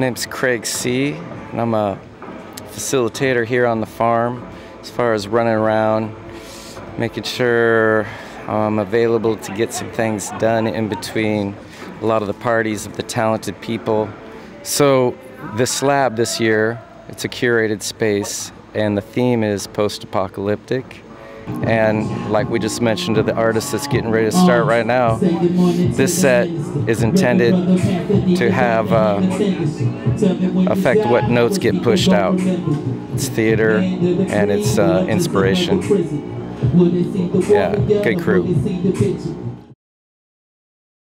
My name's Craig See, and I'm a facilitator here on the farm as far as running around, making sure I'm available to get some things done in between a lot of the parties of the talented people. So this lab this year, it's a curated space, and the theme is post-apocalyptic. And like we just mentioned to the artist that's getting ready to start right now, this set is intended to have affect what notes get pushed out. It's theater and it's inspiration. Yeah, good crew.